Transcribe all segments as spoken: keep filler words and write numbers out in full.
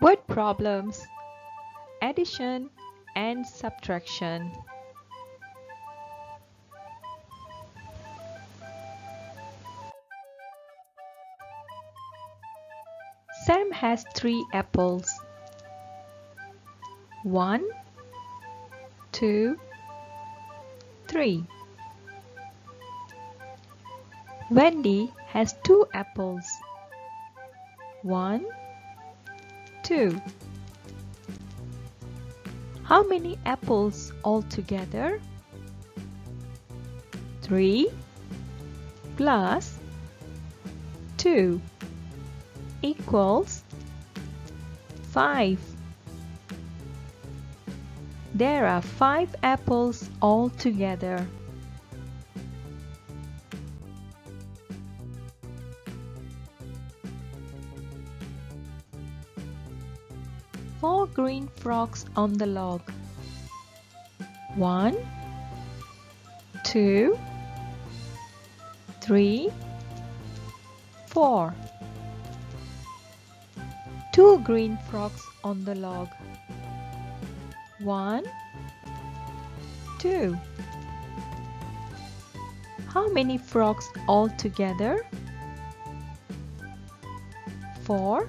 Word problems: addition and subtraction. Sam has three apples. One, two, three. Wendy has two apples. One, two. How many apples altogether? Three plus two equals five. There are five apples altogether. Four green frogs on the log. One, two, three, four. Two green frogs on the log. One, two. How many frogs altogether? Four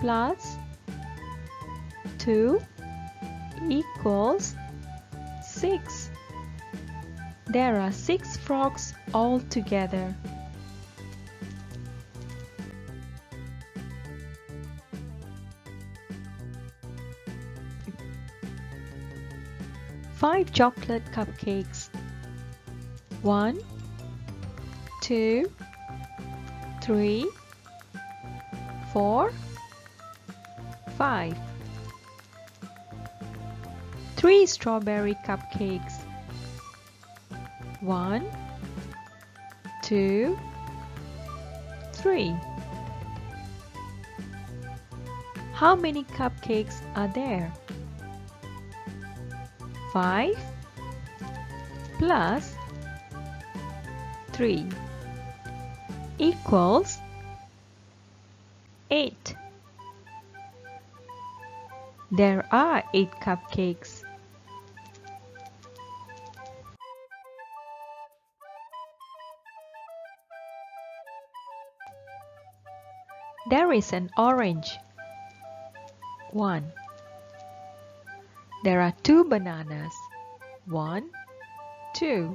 plus two equals six. There are six frogs altogether. Five chocolate cupcakes. One, two, three, four, five. Three strawberry cupcakes. One, two, three. How many cupcakes are there? Five plus three equals eight. There are eight cupcakes. There is an orange. One. There are two bananas. One, two.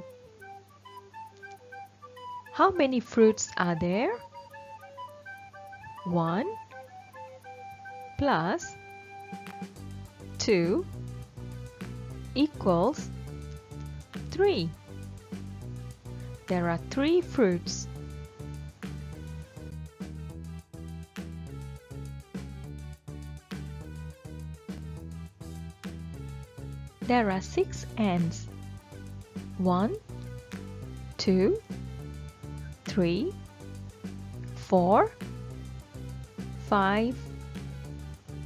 How many fruits are there? One plus two equals three. There are three fruits. There are six ants. One, two, three, four, five,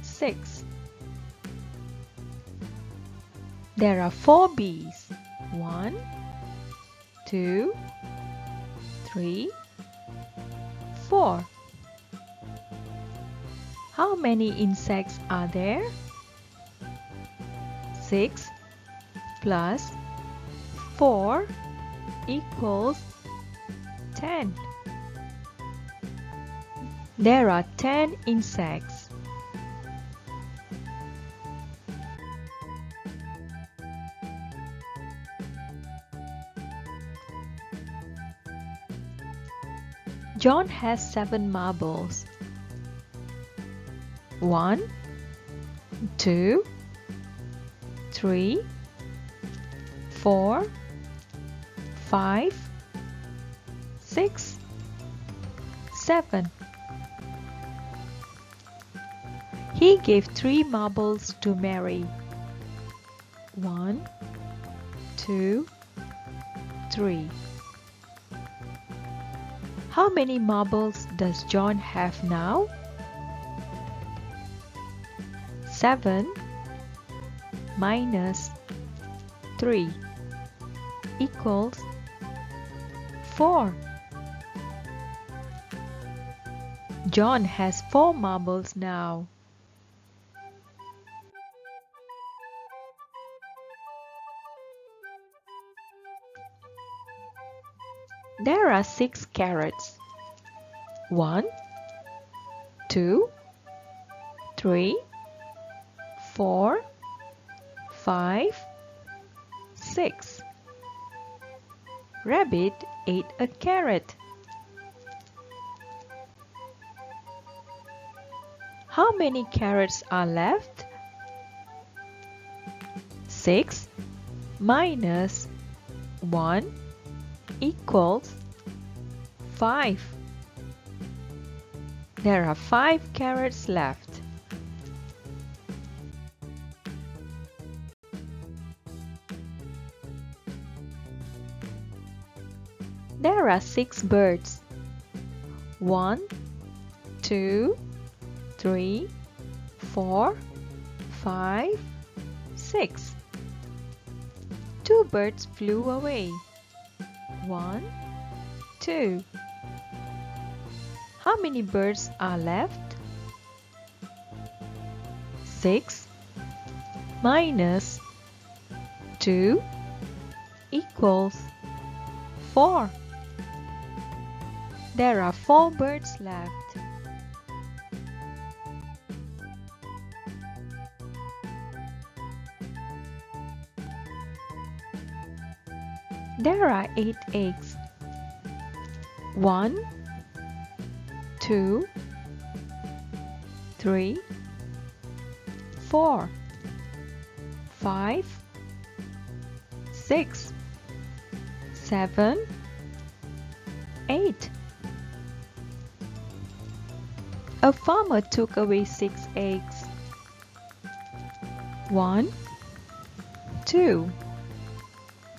six. There are four bees. One, two, three, four. How many insects are there? Six plus four equals ten. There are ten insects. John has seven marbles. One, two, three, four, five, six, seven. He gave three marbles to Mary. One, two, three. How many marbles does John have now? Seven minus three equals four. John has four marbles now. There are six carrots. One, two, three, four, five, six. Rabbit ate a carrot. How many carrots are left? Six minus one equals five. There are five carrots left. There are six birds. One, two, three, four, five, six. Two birds flew away. One, two. How many birds are left? Six minus two equals four. There are four birds left. There are eight eggs. One, two, three, four, five, six, seven, eight. A farmer took away six eggs. One, two,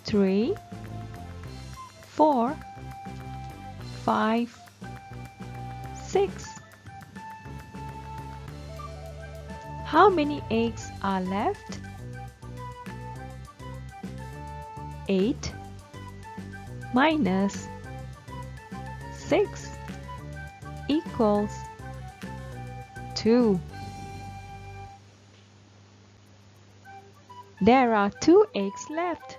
three, four, five, six. How many eggs are left? Eight minus six equals two. There are two eggs left.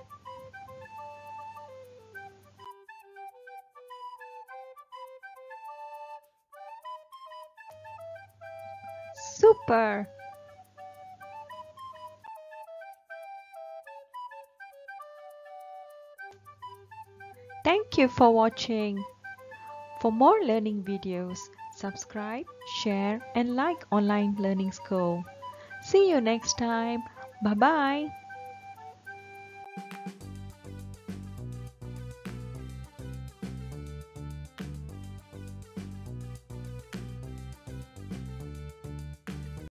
Super! Thank you for watching. For more learning videos, subscribe, share and like Online Learning School. See you next time. Bye-bye.